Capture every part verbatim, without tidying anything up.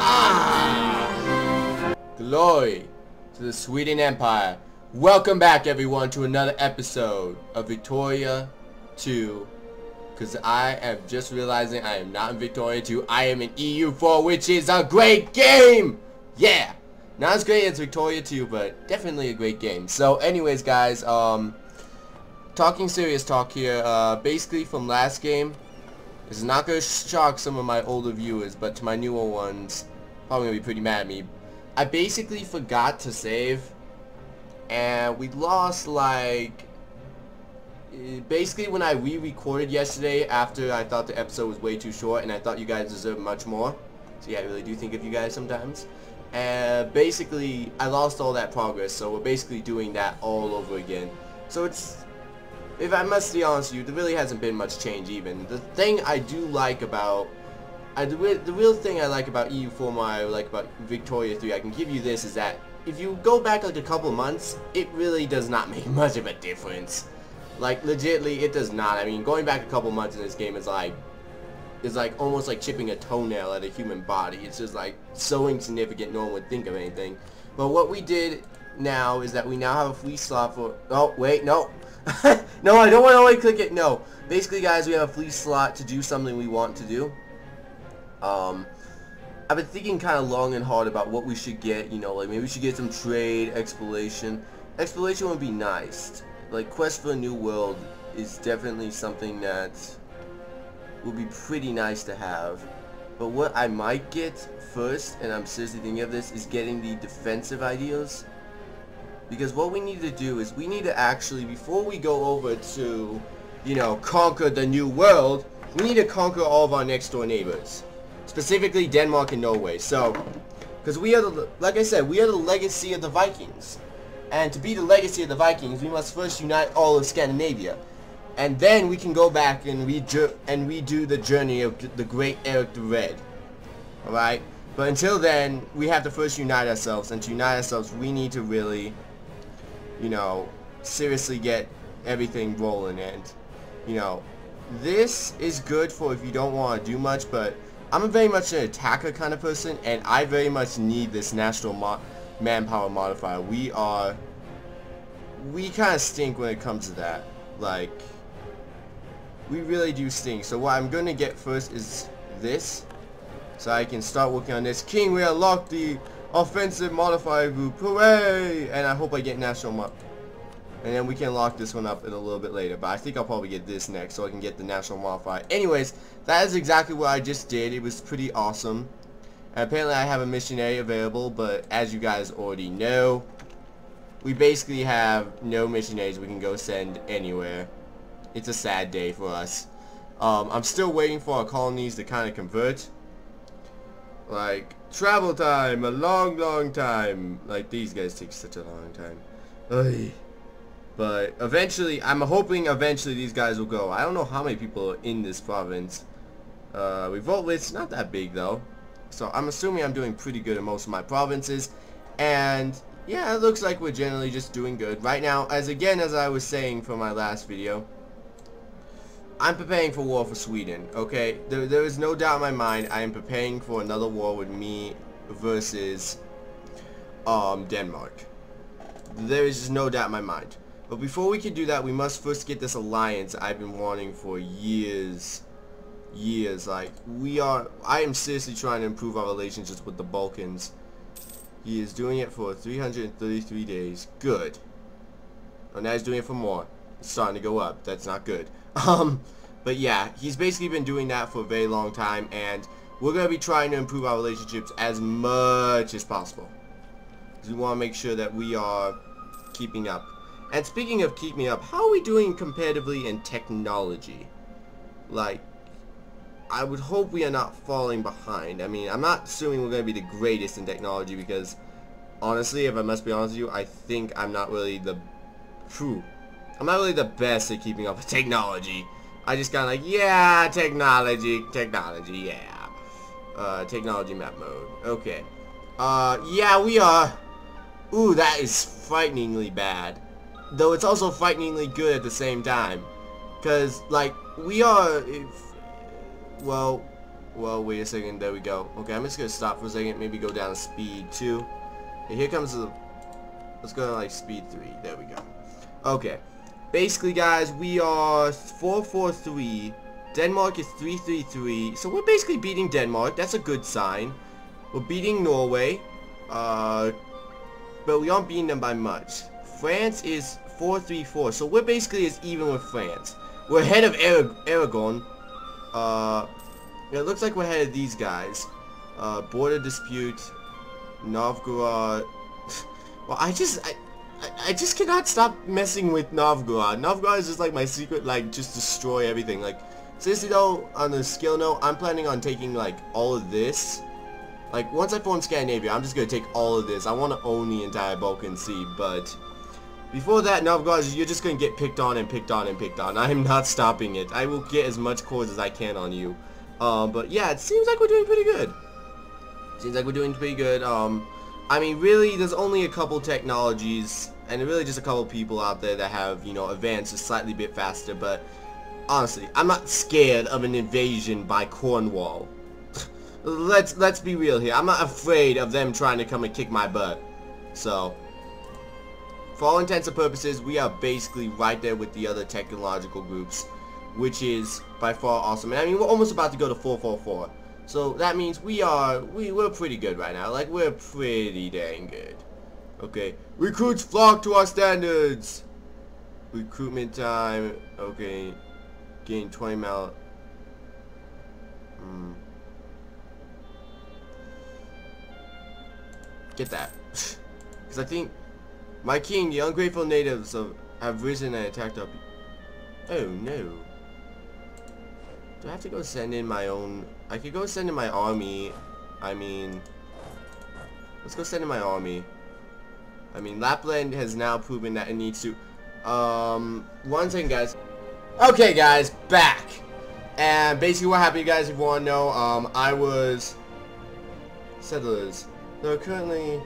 Ah! Glory to the Sweden Empire. Welcome back, everyone, to another episode of Victoria two, because I am just realizing I am not in Victoria two, I am in E U four, which is a great game! Yeah! Not as great as Victoria two, but definitely a great game. So anyways, guys, um, talking serious talk here, uh, basically from last game, this is not going to shock some of my older viewers, but to my newer ones, probably going to be pretty mad at me. I basically forgot to save, and we lost, like, basically when I re-recorded yesterday after I thought the episode was way too short and I thought you guys deserved much more. So yeah, I really do think of you guys sometimes. And basically, I lost all that progress, so we're basically doing that all over again. So it's, if I must be honest with you, there really hasn't been much change even. The thing I do like about, I, the, re the real thing I like about E U four, more I like about Victoria three, I can give you this, is that if you go back like a couple months, it really does not make much of a difference. Like, legitly, it does not. I mean, going back a couple months in this game is like, is like almost like chipping a toenail at a human body. It's just like so insignificant no one would think of anything. But what we did now is that we now have a free slot for, oh, wait, no. No, I don't want to only click it, no. Basically, guys, we have a free slot to do something we want to do. Um... I've been thinking kind of long and hard about what we should get, you know, like maybe we should get some trade, exploration. Exploration would be nice. Like, Quest for a New World is definitely something that would be pretty nice to have. But what I might get first, and I'm seriously thinking of this, is getting the defensive ideas. Because what we need to do is we need to actually, before we go over to, you know, conquer the New World, we need to conquer all of our next door neighbors. Specifically Denmark and Norway. So, because we are, the, like I said, we are the legacy of the Vikings. And to be the legacy of the Vikings, we must first unite all of Scandinavia. And then we can go back and, redo, and redo the journey of the great Eric the Red. Alright? But until then, we have to first unite ourselves. And to unite ourselves, we need to really, you know, seriously get everything rolling. And, you know, this is good for if you don't want to do much, but I'm a very much an attacker kind of person, and I very much need this national mo manpower modifier. We are, we kind of stink when it comes to that. Like, we really do stink. So what I'm going to get first is this, so I can start working on this. King, we unlocked the offensive modifier group. Hooray! And I hope I get national mo- And then we can lock this one up in a little bit later. But I think I'll probably get this next so I can get the national modifier. Anyways, that is exactly what I just did. It was pretty awesome. And apparently I have a missionary available. But as you guys already know, we basically have no missionaries we can go send anywhere. It's a sad day for us. Um, I'm still waiting for our colonies to kind of convert. Like, travel time. A long, long time. Like, these guys take such a long time. Ugh. But eventually, I'm hoping eventually these guys will go. I don't know how many people are in this province. Uh, revolt list, not that big though. So I'm assuming I'm doing pretty good in most of my provinces. And yeah, it looks like we're generally just doing good. Right now, as again as I was saying for my last video, I'm preparing for war for Sweden, okay? There, there is no doubt in my mind I am preparing for another war with me versus um, Denmark. There is just no doubt in my mind. But before we can do that, we must first get this alliance I've been wanting for years. Years, like, we are... I am seriously trying to improve our relationships with the Balkans. He is doing it for three hundred thirty-three days. Good. Oh, now he's doing it for more. It's starting to go up. That's not good. Um, but yeah, he's basically been doing that for a very long time, and we're going to be trying to improve our relationships as much as possible. Because we want to make sure that we are keeping up. And speaking of keep me up, how are we doing comparatively in technology? Like, I would hope we are not falling behind. I mean, I'm not assuming we're going to be the greatest in technology because, honestly, if I must be honest with you, I think I'm not really the... Phew, I'm not really the best at keeping up with technology. I just kind of like, yeah, technology, technology, yeah. Uh, technology map mode. Okay. Uh, yeah, we are. Ooh, that is frighteningly bad. Though it's also frighteningly good at the same time. Because, like, we are... If, well, well, wait a second. There we go. Okay, I'm just going to stop for a second. Maybe go down to speed two. And here comes the... Let's go to, like, speed three. There we go. Okay. Basically, guys, we are four four three. Denmark is three three three. So we're basically beating Denmark. That's a good sign. We're beating Norway. Uh... But we aren't beating them by much. France is four three four, so we're basically as even with France. We're ahead of Arag Aragon. Uh, it looks like we're ahead of these guys. Uh, border dispute, Novgorod. Well, I just, I, I, I just cannot stop messing with Novgorod. Novgorod is just like my secret, like just destroy everything. Like, seriously though, on the skill note, I'm planning on taking like all of this. Like, once I form Scandinavia, I'm just going to take all of this. I want to own the entire Balkan Sea, but... Before that, Novgorod, you're just going to get picked on and picked on and picked on. I am not stopping it. I will get as much cores as I can on you. Um, but yeah, it seems like we're doing pretty good. Seems like we're doing pretty good. Um, I mean, really, there's only a couple technologies, and really just a couple people out there that have, you know, advanced a slightly bit faster, but... Honestly, I'm not scared of an invasion by Cornwall. Let's let's be real here. I'm not afraid of them trying to come and kick my butt. So, for all intents and purposes, we are basically right there with the other technological groups, which is by far awesome. And I mean, we're almost about to go to four four four. So that means we are we we're pretty good right now. Like, we're pretty dang good. Okay, recruits flock to our standards. Recruitment time. Okay, gain twenty mil. Hmm. Get that. Because I think... My king, the ungrateful natives of, have risen and attacked up. Oh, no. Do I have to go send in my own... I could go send in my army. I mean... Let's go send in my army. I mean, Lapland has now proven that it needs to... Um... One second, guys. Okay, guys. Back. And basically what happened, you guys, if you want to know, um, I was... Settlers. There are currently...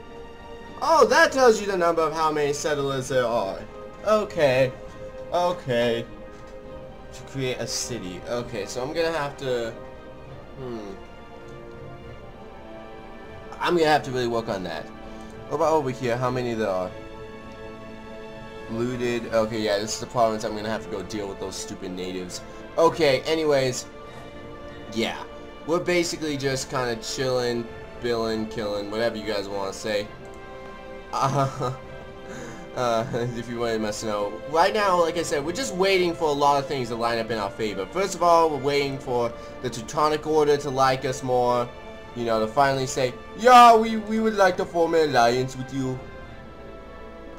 Oh, that tells you the number of how many settlers there are. Okay. Okay. To create a city. Okay, so I'm gonna have to... Hmm. I'm gonna have to really work on that. What about over here? How many there are? Looted. Okay, yeah, this is the province. I'm gonna have to go deal with those stupid natives. Okay, anyways. Yeah. We're basically just kind of chilling... Billing, killing, whatever you guys want to say. Uh, uh, if you wanted to must know. Right now, like I said, we're just waiting for a lot of things to line up in our favor. First of all, we're waiting for the Teutonic Order to like us more. You know, to finally say, yeah, we, we would like to form an alliance with you.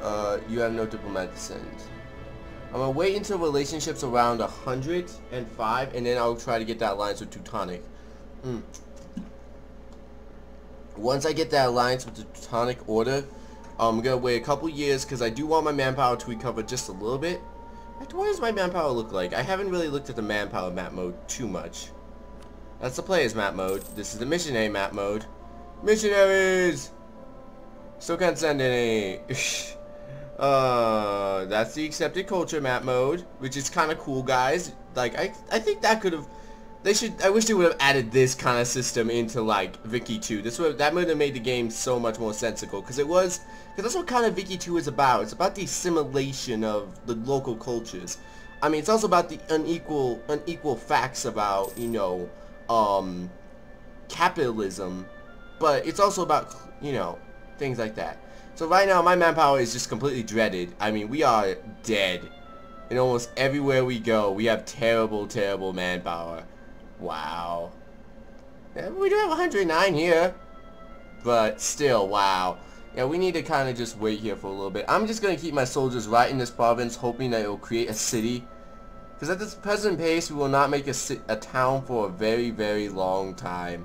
Uh, you have no diplomatic descent. I'm going to wait until relationships around one hundred five, and then I'll try to get that alliance with Teutonic. Mm. Once I get that alliance with the Teutonic Order, I'm going to wait a couple years because I do want my manpower to recover just a little bit. What does my manpower look like? I haven't really looked at the manpower map mode too much. That's the player's map mode. This is the missionary map mode. Missionaries! Still can't send any. uh, that's the accepted culture map mode, which is kind of cool, guys. Like, I, I think that could have... They should. I wish they would have added this kind of system into like Vicky two. This would that would have made the game so much more sensical because it was because that's what kind of Vicky two is about. It's about the assimilation of the local cultures. I mean, it's also about the unequal unequal facts about you know um, capitalism, but it's also about you know things like that. So right now, my manpower is just completely dreaded. I mean, we are dead. And almost everywhere we go, we have terrible, terrible manpower. Wow. Yeah, we do have one hundred nine here. But still, wow. Yeah, we need to kind of just wait here for a little bit. I'm just going to keep my soldiers right in this province, hoping that it will create a city. Because at this present pace, we will not make a, si a town for a very, very long time.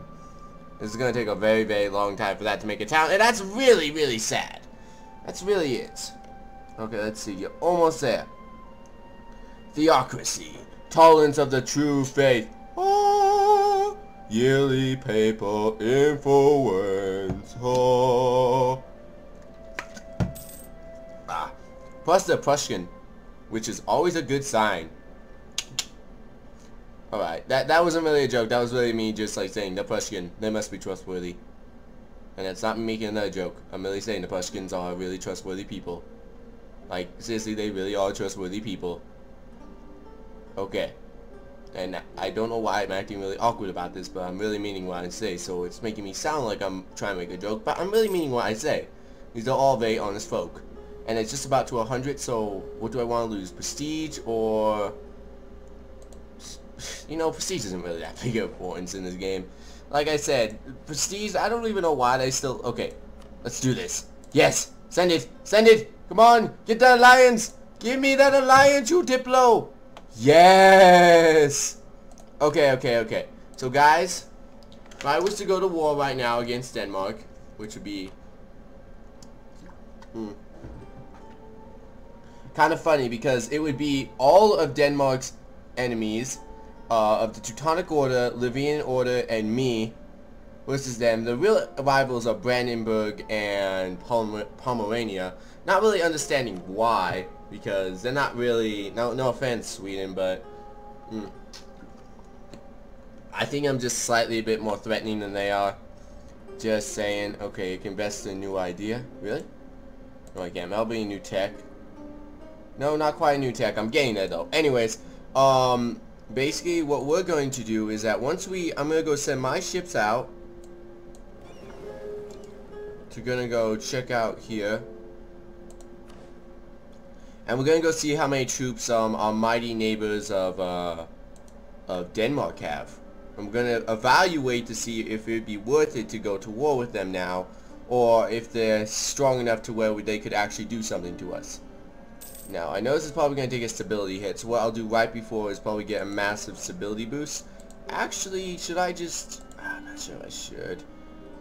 This is going to take a very, very long time for that to make a town. And that's really, really sad. That's really it. Okay, let's see. You're almost there. Theocracy. Tolerance of the true faith. yearly papal influence. Oh. Ah. Plus the Prussian, which is always a good sign. Alright, that, that wasn't really a joke. That was really me just like saying the Prussian, they must be trustworthy. And that's not me making another joke. I'm really saying the Prussians are really trustworthy people. Like, seriously, they really are trustworthy people. Okay. And I don't know why I'm acting really awkward about this, but I'm really meaning what I say, so it's making me sound like I'm trying to make a joke, but I'm really meaning what I say. These are all very honest folk. And it's just about to one hundred, so what do I want to lose? Prestige or... You know, prestige isn't really that big of importance in this game. Like I said, prestige, I don't even know why they still... Okay, let's do this. Yes! Send it! Send it! Come on! Get that alliance! Give me that alliance, you diplo! Yes! Okay, okay, okay. So guys, if I was to go to war right now against Denmark, which would be hmm, kind of funny because it would be all of Denmark's enemies uh, of the Teutonic Order, Livonian Order, and me versus them. The real rivals are Brandenburg and Pomer Pomerania. Not really understanding why. Because they're not really, no, no offense, Sweden, but mm, I think I'm just slightly a bit more threatening than they are. Just saying, okay, you can invest in a new idea. Really? No, I can't. That'll be a new tech. No, not quite a new tech. I'm getting there, though. Anyways, um, basically what we're going to do is that once we, I'm going to go send my ships out. We're going to go check out here. And we're gonna go see how many troops um, our mighty neighbors of uh, of Denmark have. I'm gonna evaluate to see if it'd be worth it to go to war with them now, or if they're strong enough to where they could actually do something to us. Now I know this is probably gonna take a stability hit, so what I'll do right before is probably get a massive stability boost. Actually, should I just? I'm not sure I should.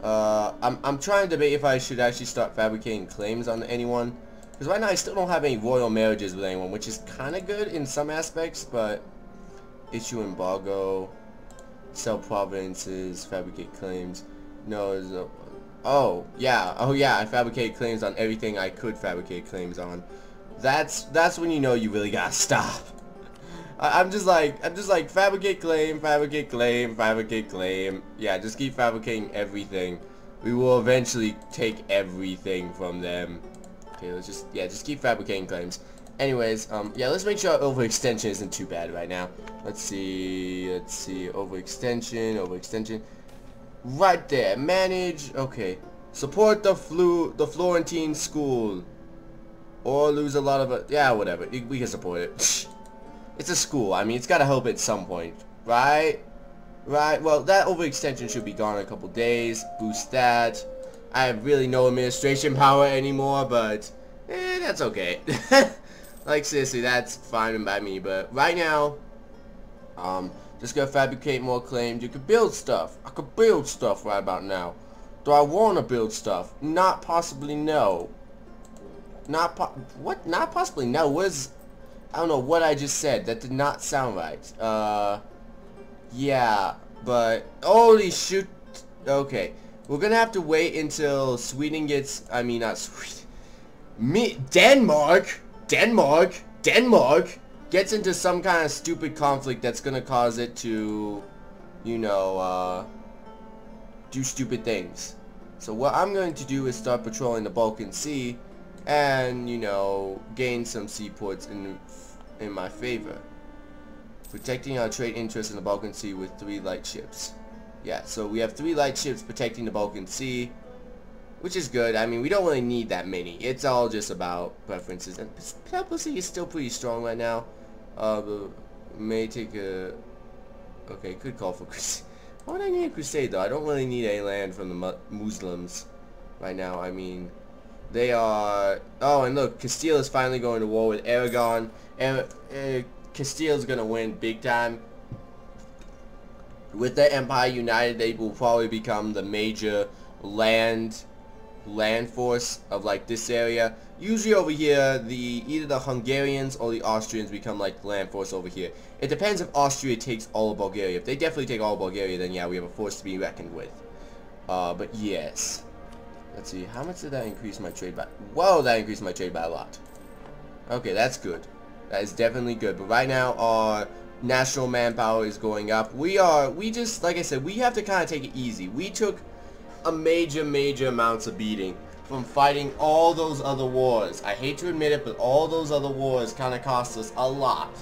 Uh, I'm I'm trying to debate if I should actually start fabricating claims on anyone. Because right now I still don't have any royal marriages with anyone, which is kind of good in some aspects, but issue embargo, sell provinces, fabricate claims. No, there's no... Oh, yeah. Oh, yeah. I fabricate claims on everything I could fabricate claims on. That's that's when you know you really gotta stop. I, I'm just like, I'm just like, fabricate claim, fabricate claim, fabricate claim. Yeah, just keep fabricating everything. We will eventually take everything from them. Okay, let's just, yeah, just keep fabricating claims. Anyways, um, yeah, let's make sure our overextension isn't too bad right now. Let's see, let's see, overextension, overextension. Right there, manage, okay. Support the flu, the Florentine school. Or lose a lot of, uh, yeah, whatever, we can support it. It's a school, I mean, it's gotta help at some point, right? Right, well, that overextension should be gone in a couple days. Boost that. I have really no administration power anymore, but eh, that's okay. Like seriously, that's fine by me. But right now, um, just gonna fabricate more claims. You could build stuff. I could build stuff right about now. Do I want to build stuff? Not possibly. No. Not po what? Not possibly. No. Was I don't know what I just said. That did not sound right. Uh, yeah. But holy shoot. Okay. We're gonna have to wait until Sweden gets, I mean not Sweden, me, Denmark, Denmark, Denmark, gets into some kind of stupid conflict that's gonna cause it to, you know, uh, do stupid things. So what I'm going to do is start patrolling the Balkan Sea and, you know, gain some seaports in, in my favor. Protecting our trade interests in the Balkan Sea with three light ships. Yeah, so we have three light ships protecting the Balkan Sea, which is good. I mean, we don't really need that many. It's all just about preferences. And Peloponnese is still pretty strong right now. Uh, may take a... Okay, could call for crusade. Why would I need a crusade, though? I don't really need any land from the mu Muslims right now. I mean, they are... Oh, and look, Castile is finally going to war with Aragon. Ara uh, Castile's going to win big time. With the Empire united, they will probably become the major land land force of like this area. Usually over here, the either the Hungarians or the Austrians become like the land force over here. It depends if Austria takes all of Bulgaria. If they definitely take all of Bulgaria, then yeah, we have a force to be reckoned with. Uh, but yes. Let's see, how much did that increase my trade by? Whoa, that increased my trade by a lot. Okay, that's good. That is definitely good. But right now, our national manpower is going up. We are, we just, like I said, we have to kind of take it easy. We took a major, major amounts of beating from fighting all those other wars. I hate to admit it, but all those other wars kind of cost us a lot.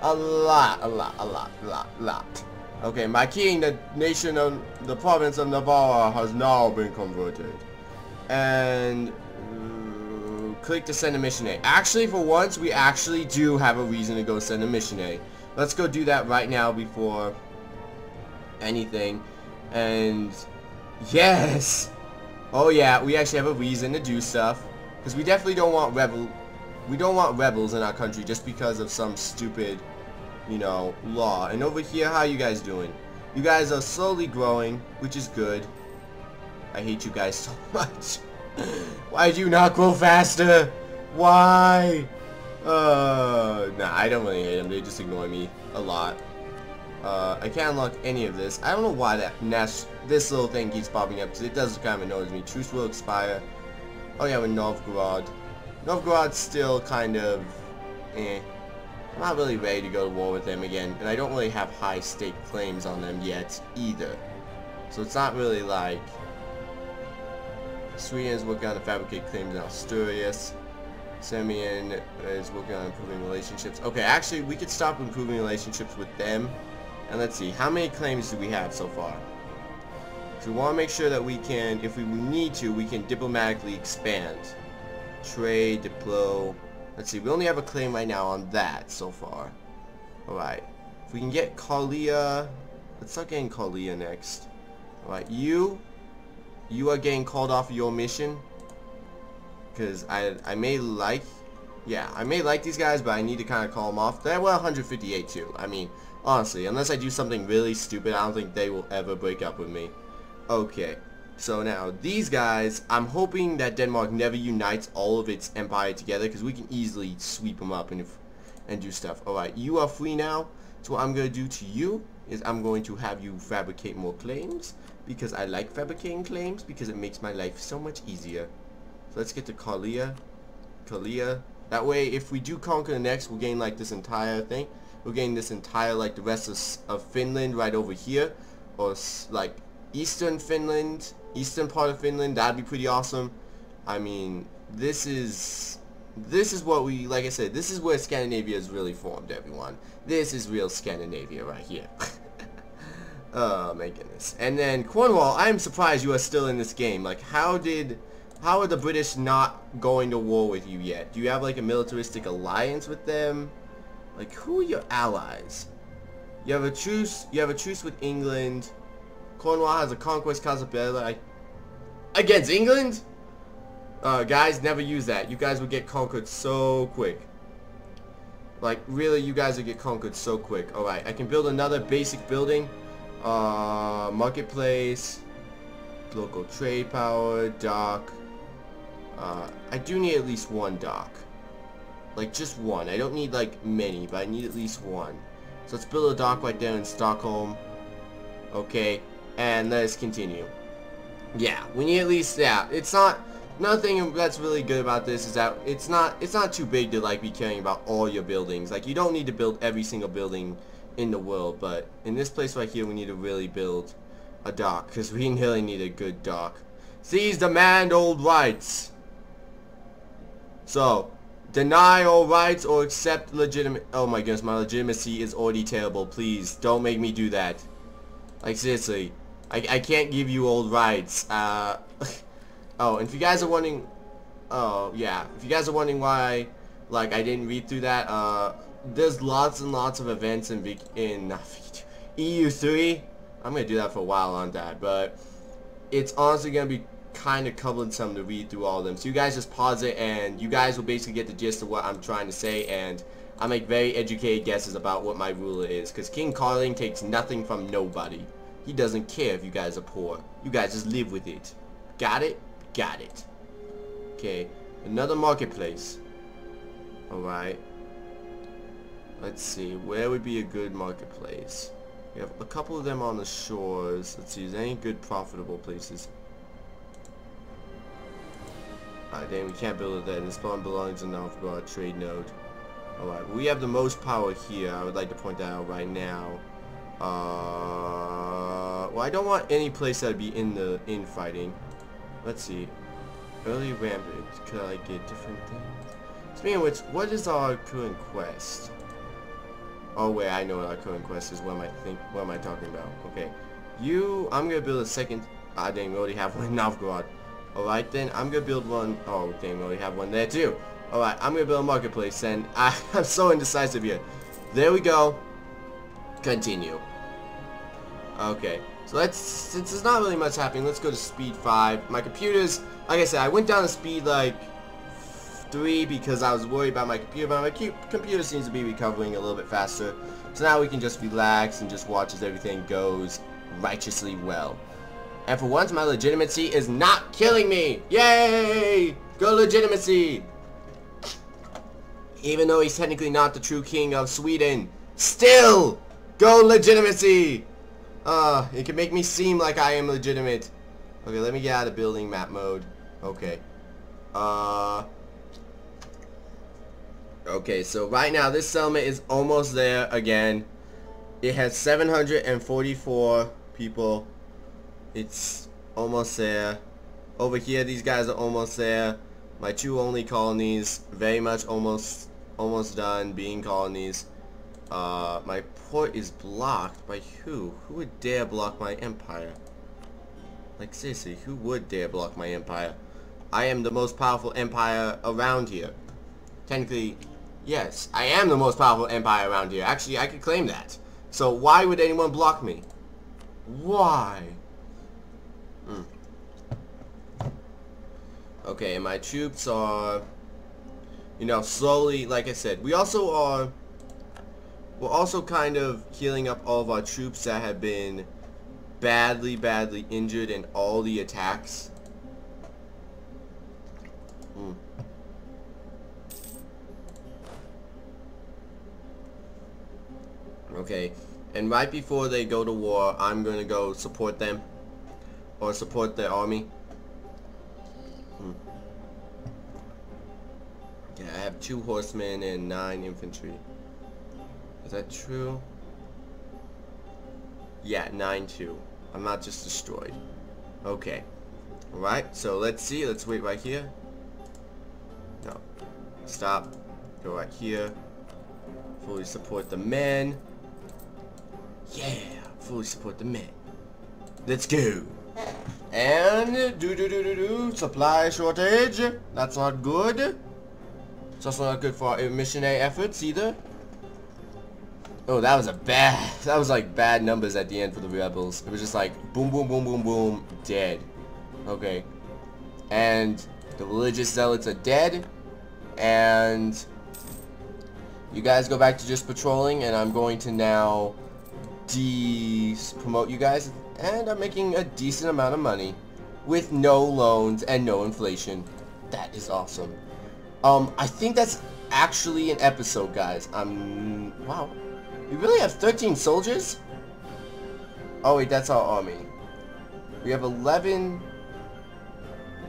A lot, a lot, a lot, a lot, a lot. Okay, my king, the nation of, the province of Navarra has now been converted. And uh, click to send a missionary. Actually, for once, we actually do have a reason to go send a missionary. Let's go do that right now before anything. And yes! Oh yeah, we actually have a reason to do stuff. Because we definitely don't want rebel, we don't want rebels in our country just because of some stupid, you know, law. And over here, how are you guys doing? You guys are slowly growing, which is good. I hate you guys so much. Why do you not grow faster? Why? Uh, nah, I don't really hate them. They just ignore me a lot. Uh, I can't unlock any of this. I don't know why that Nash this little thing keeps popping up, because it does kind of annoys me. Truce will expire. Oh yeah, with Novgorod. Novgorod's still kind of eh. I'm not really ready to go to war with them again, and I don't really have high stake claims on them yet, either. So it's not really like... Sweden is working on to fabricate claims in Asturias. Simeon is working on improving relationships. Okay, actually, we could stop improving relationships with them. And let's see, how many claims do we have so far? So we want to make sure that we can, if we need to, we can diplomatically expand. Trade, diplo... Let's see, we only have a claim right now on that so far. Alright. If we can get Carlea... Let's start getting Carlea next. Alright, you... You are getting called off your mission. Because I I may like... Yeah, I may like these guys, but I need to kind of call them off. They're one hundred fifty-eight too. I mean, honestly, unless I do something really stupid, I don't think they will ever break up with me. Okay. So now, these guys, I'm hoping that Denmark never unites all of its empire together, because we can easily sweep them up and, if, and do stuff. Alright, you are free now, so what I'm going to do to you is I'm going to have you fabricate more claims, because I like fabricating claims, because it makes my life so much easier. So let's get to Carlea. Carlea. That way, if we do conquer the next, we'll gain like this entire thing. We'll gain this entire, like the rest of, of Finland right over here, or like eastern Finland. Eastern part of Finland, that'd be pretty awesome. I mean, this is this is what we, like I said, this is where Scandinavia is really formed, everyone. This is real Scandinavia right here. Oh my goodness. And then Cornwall, I'm surprised you are still in this game. Like, how did how are the British not going to war with you yet? Do you have like a militaristic alliance with them? Like, who are your allies? You have a truce you have a truce with England. Cornwall has a conquest Casablanca against England? Uh, guys, never use that. You guys would get conquered so quick. Like, really, you guys would get conquered so quick. Alright, I can build another basic building. Uh, marketplace. Local trade power. Dock. Uh, I do need at least one dock. Like, just one. I don't need, like, many, but I need at least one. So let's build a dock right there in Stockholm. Okay. And let's continue. Yeah, we need at least, yeah, it's not, nothing that's really good about this is that it's not, it's not too big to, like, be caring about all your buildings. Like, you don't need to build every single building in the world, but in this place right here, we need to really build a dock, because we really need a good dock. Seize, demand old rights. So, deny all rights or accept legitimate, oh my goodness, my legitimacy is already terrible. Please, don't make me do that. Like, seriously. I, I can't give you old rights. Uh, oh, and if you guys are wondering, oh yeah, if you guys are wondering why, like, I didn't read through that, uh, there's lots and lots of events in Vic in uh, E U three. I'm gonna do that for a while on that, but it's honestly gonna be kind of cumbersome to read through all of them. So you guys just pause it, and you guys will basically get the gist of what I'm trying to say, and I make very educated guesses about what my ruler is, because King Carling takes nothing from nobody. He doesn't care if you guys are poor. You guys just live with it. Got it? Got it. Okay, another marketplace. Alright. Let's see, where would be a good marketplace? We have a couple of them on the shores. Let's see, is there any good profitable places? Alright, dang, we can't build it there. This spawn belongs in the Novgorod trade node. Alright, we have the most power here. I would like to point that out right now. Uh, well, I don't want any place that would be in the infighting. Let's see. Early rampant. Could I get different things? Speaking of which, what is our current quest? Oh wait, I know what our current quest is. What am I think? What am I talking about? Okay, you. I'm gonna build a second. Ah, dang, we already have one in Novgorod. All right, then I'm gonna build one. Oh, dang, we already have one there too. All right, I'm gonna build a marketplace, and I, I'm so indecisive here. There we go. Continue. Okay, so let's. Since there's not really much happening, let's go to speed five. My computer's. Like I said, I went down to speed like three because I was worried about my computer, but my computer seems to be recovering a little bit faster. So now we can just relax and just watch as everything goes righteously well. And for once, my legitimacy is not killing me! Yay! Go legitimacy! Even though he's technically not the true king of Sweden, still! Go legitimacy! Uh, it can make me seem like I am legitimate. Okay, let me get out of building map mode. Okay. Uh... Okay, so right now this settlement is almost there again. It has seven hundred forty-four people. It's almost there. Over here, these guys are almost there. My two only colonies, very much almost almost done being colonies. Uh, my port is blocked by who? Who would dare block my empire? Like seriously, who would dare block my empire? I am the most powerful empire around here. Technically, yes, I am the most powerful empire around here. Actually, I could claim that. So why would anyone block me? Why? Mm. Okay, my troops are, you know, slowly, like I said, we also are, we're also kind of healing up all of our troops that have been badly, badly injured in all the attacks. Mm. Okay, and right before they go to war, I'm going to go support them, or support their army. Hmm. Okay, I have two horsemen and nine infantry. Is that true? Yeah, nine two. I'm not just destroyed. Okay. Alright, so let's see. Let's wait right here. No. Stop. Go right here. Fully support the men. Yeah, fully support the men. Let's go. And do do do do do supply shortage. That's not good. It's also not good for our missionary efforts either. Oh, that was a bad. That was like bad numbers at the end for the rebels. It was just like boom, boom, boom, boom, boom, dead. Okay. And the religious zealots are dead. And you guys go back to just patrolling, and I'm going to now de-promote you guys, and I'm making a decent amount of money with no loans and no inflation. That is awesome. Um, I think that's actually an episode, guys. I'm... Wow. We really have thirteen soldiers? Oh, wait, that's our army. We have eleven...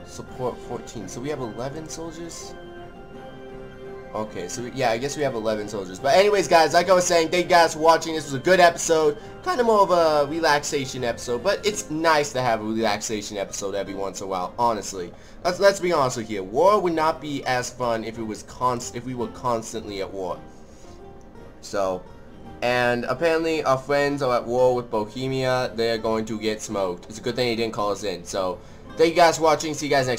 Support fourteen. So we have eleven soldiers? Okay, so we, yeah, I guess we have eleven soldiers. But anyways, guys, like I was saying, thank you guys for watching. This was a good episode. Kind of more of a relaxation episode, but it's nice to have a relaxation episode every once in a while, honestly. Let's, let's be honest with you. War would not be as fun if, it was const if we were constantly at war. So, and apparently our friends are at war with Bohemia. They are going to get smoked. It's a good thing he didn't call us in. So, thank you guys for watching. See you guys next time.